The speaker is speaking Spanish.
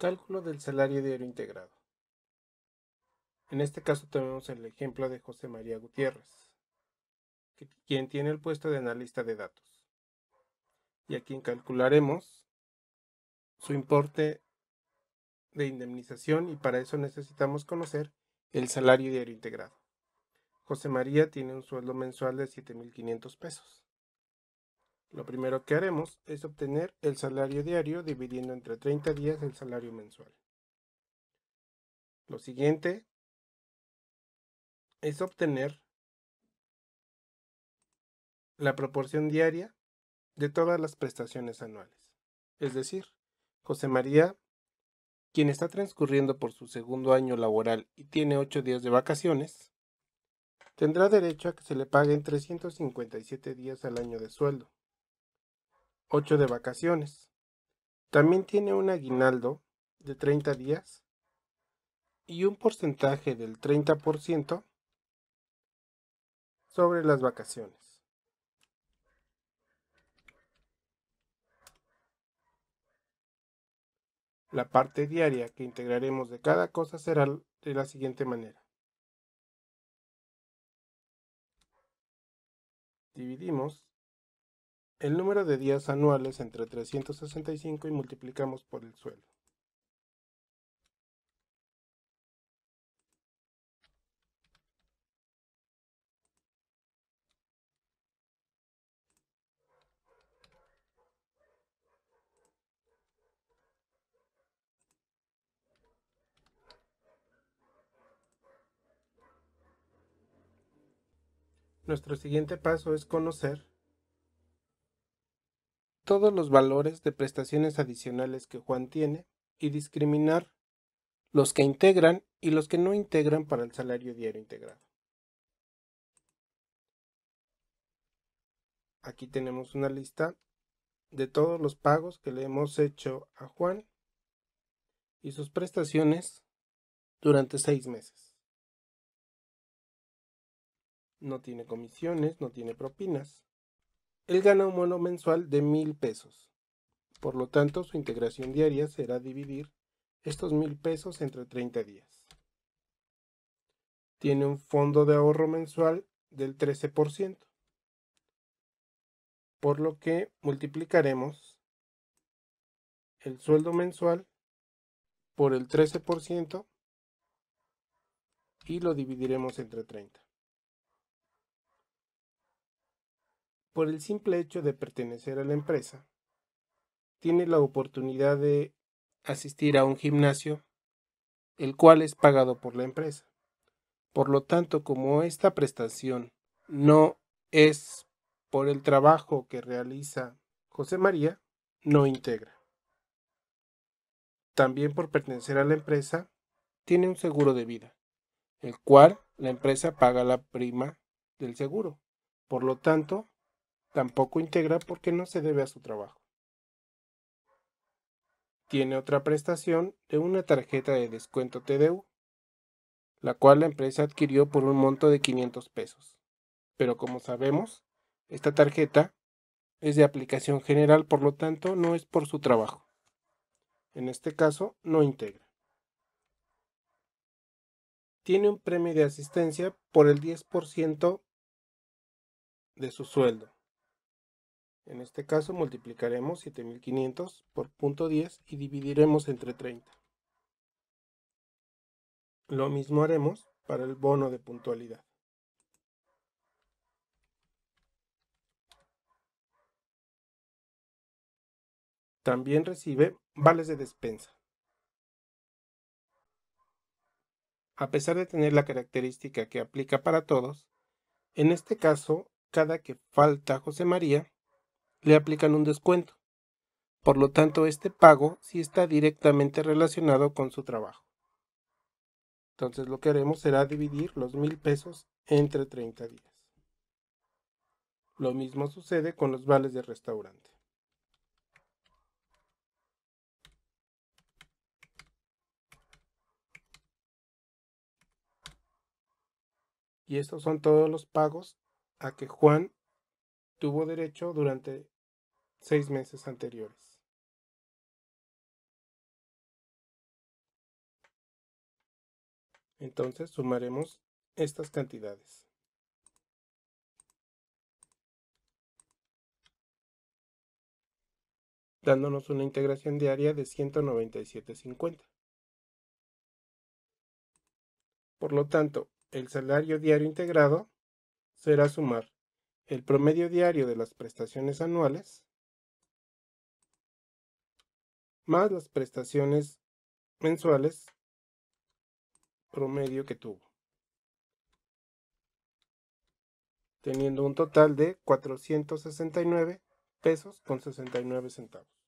Cálculo del salario diario integrado. En este caso tenemos el ejemplo de José María Gutiérrez, quien tiene el puesto de analista de datos, y a quien calcularemos su importe de indemnización, y para eso necesitamos conocer el salario diario integrado. José María tiene un sueldo mensual de 7,500 pesos. Lo primero que haremos es obtener el salario diario dividiendo entre 30 días el salario mensual. Lo siguiente es obtener la proporción diaria de todas las prestaciones anuales. Es decir, José María, quien está transcurriendo por su segundo año laboral y tiene 8 días de vacaciones, tendrá derecho a que se le paguen 357 días al año de sueldo, 8 de vacaciones. También tiene un aguinaldo de 30 días y un porcentaje del 30% sobre las vacaciones. La parte diaria que integraremos de cada cosa será de la siguiente manera. Dividimos el número de días anuales entre 365 y multiplicamos por el sueldo. Nuestro siguiente paso es conocer todos los valores de prestaciones adicionales que Juan tiene y discriminar los que integran y los que no integran para el salario diario integrado. Aquí tenemos una lista de todos los pagos que le hemos hecho a Juan y sus prestaciones durante 6 meses. No tiene comisiones, no tiene propinas. Él gana un bono mensual de 1,000 pesos, por lo tanto su integración diaria será dividir estos 1,000 pesos entre 30 días. Tiene un fondo de ahorro mensual del 13%, por lo que multiplicaremos el sueldo mensual por el 13% y lo dividiremos entre 30. Por el simple hecho de pertenecer a la empresa, tiene la oportunidad de asistir a un gimnasio, el cual es pagado por la empresa. Por lo tanto, como esta prestación no es por el trabajo que realiza José María, no integra. También por pertenecer a la empresa, tiene un seguro de vida, el cual la empresa paga la prima del seguro. Por lo tanto, tampoco integra porque no se debe a su trabajo. Tiene otra prestación de una tarjeta de descuento TDU, la cual la empresa adquirió por un monto de 500 pesos. Pero como sabemos, esta tarjeta es de aplicación general, por lo tanto no es por su trabajo. En este caso, no integra. Tiene un premio de asistencia por el 10% de su sueldo. En este caso multiplicaremos 7,500 por 0.10 y dividiremos entre 30. Lo mismo haremos para el bono de puntualidad. También recibe vales de despensa. A pesar de tener la característica que aplica para todos, en este caso, cada que falta José María, le aplican un descuento, por lo tanto este pago sí está directamente relacionado con su trabajo. Entonces lo que haremos será dividir los 1,000 pesos entre 30 días. Lo mismo sucede con los vales de restaurante. Y estos son todos los pagos a que Juan tuvo derecho durante 6 meses anteriores. Entonces sumaremos estas cantidades. Dándonos una integración diaria de 197.50. Por lo tanto, el salario diario integrado será sumar el promedio diario de las prestaciones anuales más las prestaciones mensuales promedio que tuvo, teniendo un total de 469 pesos con 69 centavos.